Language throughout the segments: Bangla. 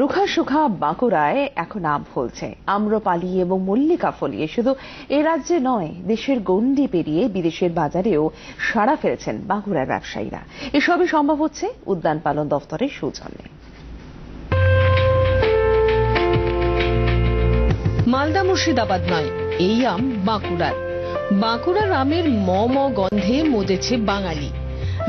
রুখা সুখা বাঁকুড়ায় এখন আম ফলছে। আম্রপালি এবং মল্লিকা ফলিয়ে শুধু এ রাজ্যে নয়, দেশের গণ্ডি পেরিয়ে বিদেশের বাজারেও সাড়া ফেলেছেন বাঁকুড়ার ব্যবসায়ীরা। এসবই সম্ভব হচ্ছে উদ্যান পালন দপ্তরের সৌজন্যে। মালদা মুর্শিদাবাদ নয়, এই আম বাঁকুড়ার। বাঁকুড়ার আমের ম গন্ধে মজেছে বাঙালি।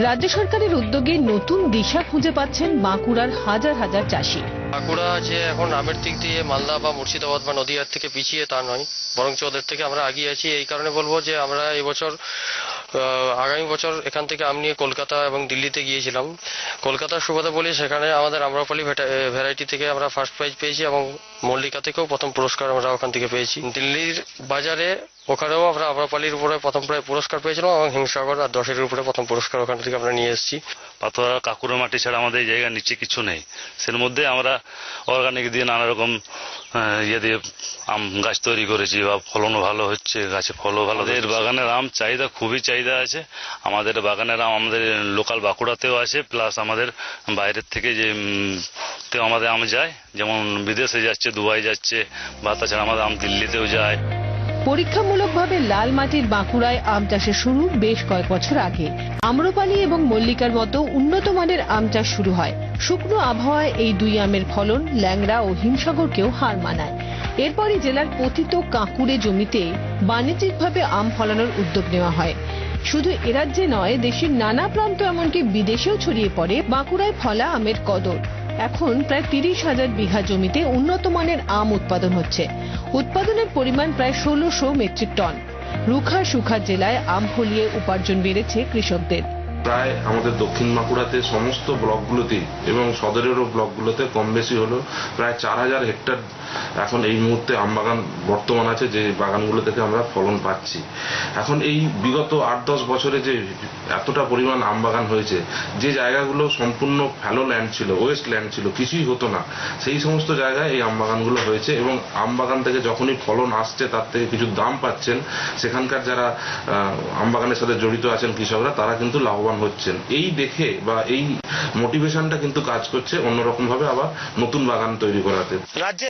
রাজ্য সরকারের উদ্যোগে নতুন দিশা খুঁজে পাচ্ছেন বাঁকুড়ার হাজার হাজার চাষি। বাঁকুড়া যে এখন আমের দিক দিয়ে মালদা বা মুর্শিদাবাদ বা নদীয়ার থেকে পিছিয়ে তা নয়, বরঞ্চ ওদের থেকে আমরা এগিয়ে আছি। এই কারণে বলবো যে আমরা এবছর আগামী বছর এখান থেকে আম নিয়ে কলকাতা এবং দিল্লিতে গিয়েছিলাম। কলকাতার সুবাদে বলি, সেখানে আমাদের আম্রপালি ভ্যারাইটি থেকে আমরা ফার্স্ট প্রাইজ পেয়েছি এবং মল্লিকা থেকেও প্রথম পুরস্কার আমরা ওখান থেকে পেয়েছি। দিল্লির বাজারে ওখানেও আমরা আম্রপালির উপরে প্রথম প্রায় পুরস্কার পেয়েছিলাম এবং হিংসাগর আর 10-এর উপরে প্রথম পুরস্কার ওখান থেকে আমরা নিয়ে এসেছি। পাথরা কাকুরা মাটি ছাড়া আমাদের এই জায়গা নিচে কিছু নেই, সের মধ্যে আমরা অর্গানিক দিয়ে নানা রকম ইয়ে দিয়ে আম গাছ তৈরি করেছি বা ফলনও ভালো হচ্ছে, গাছে ফলও ভালো। এর বাগানের আম চাহিদা খুবই চাহিদা আছে। আমাদের বাগানের আম আমাদের লোকাল বাঁকুড়াতেও আছে, প্লাস আমাদের বাইরের থেকে যে আমাদের আম যায়, যেমন বিদেশে যাচ্ছে, দুবাই যাচ্ছে, বা তাছাড়া আমাদের আম দিল্লিতেও যায়। পরীক্ষামূলকভাবে লাল মাটির বাঁকুড়ায় আম চাষের শুরু বেশ কয়েক বছর আগে। আম্রপালি এবং মল্লিকার মতো উন্নত মানের আম চাষ শুরু হয়। শুকনো আবহাওয়ায় এই দুই আমের ফলন ল্যাংড়া ও হিমসাগরকেও হার মানায়। এরপরই জেলার পতিত কাঁকুড়ে জমিতে বাণিজ্যিকভাবে আম ফলানোর উদ্যোগ নেওয়া হয়। শুধু এরাজ্যে নয়, দেশের নানা প্রান্ত এমনকি বিদেশেও ছড়িয়ে পড়ে বাঁকুড়ায় ফলা আমের কদর। এখন প্রায় 30,000 বিঘা জমিতে উন্নত মানের আম উৎপাদন হচ্ছে। উৎপাদনের পরিমাণ প্রায় 1600 মেট্রিক টন। রুখা সুখা জেলায় আম ফলিয়ে উপার্জন বেড়েছে কৃষকদের। প্রায় আমাদের দক্ষিণ বাঁকুড়াতে সমস্ত ব্লকগুলোতে এবং সদরেরও ব্লকগুলোতে কম বেশি হলো প্রায় 4000 হেক্টর এখন এই মুহূর্তে আম বাগান বর্তমান আছে, যে বাগানগুলো থেকে আমরা ফলন পাচ্ছি। এখন এই বিগত 8-10 বছরে যে এতটা পরিমাণ আম বাগান হয়েছে, যে জায়গাগুলো সম্পূর্ণ ফ্যালো ল্যান্ড ছিল, ওয়েস্ট ল্যান্ড ছিল, কিছুই হতো না, সেই সমস্ত জায়গায় এই আম বাগানগুলো হয়েছে। এবং আম বাগান থেকে যখনই ফলন আসছে তার থেকে কিছু দাম পাচ্ছেন সেখানকার যারা আম বাগানের সাথে জড়িত আছেন কৃষকরা, তারা কিন্তু লাভবান হচ্ছেন। এই দেখে বা এই মোটিভেশনটা কিন্তু কাজ করছে অন্যরকম ভাবে আবার নতুন বাগান তৈরি করাতে।